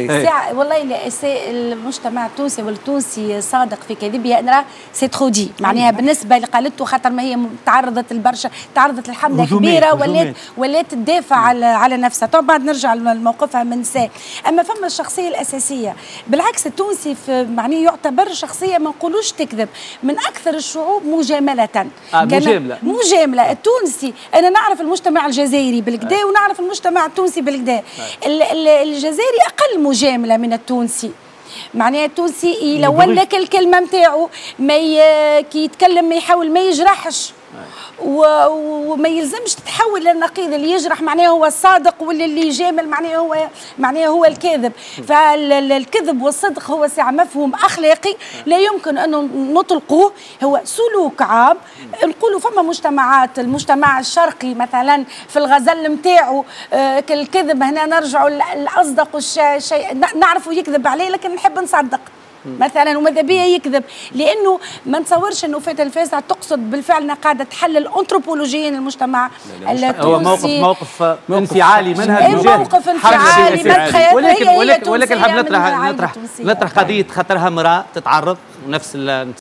والله المجتمع التونسي والتونسي صادق في كذبه، نرى سي ترو دي، معناها بالنسبه اللي قالته خاطر ما هي تعرضت لبرشا، تعرضت لحمله كبيره ولات تدافع على نفسها، طبعا بعد نرجع لموقفها من نساء، اما فما الشخصيه الاساسيه، بالعكس التونسي معناه يعتبر شخصيه ما نقولوش تكذب، من اكثر الشعوب مجامله. مجامله، التونسي، انا نعرف المجتمع الجزائري بالكدا ونعرف المجتمع التونسي بالكدا، الجزائري اقل مجاملة من التونسي، معناها التونسي يلون لك الكلمة نتاعو، كي يتكلم ما يحاول ما يجرحش وما يلزمش تتحول للنقيض، اللي يجرح معناه هو الصادق واللي يجامل معناه هو الكاذب، فالكذب والصدق هو ساعة مفهوم اخلاقي لا يمكن انه نطلقوه، هو سلوك عام. نقولوا فما مجتمعات، المجتمع الشرقي مثلا في الغزل نتاعو الكذب، هنا نرجعوا لاصدق الشيء نعرفوا يكذب عليه، لكن نحب نصدق مثلا وماذا بيا يكذب، لانه ما نتصورش انه فاتن الفازع تقصد بالفعل انها قاعده تحلل انثروبولوجيا المجتمع التونسي. هو موقف انفعالي منها، موقف انفعالي منها، ولكن حاب نطرح قضيه خاطرها امراه تتعرض نفس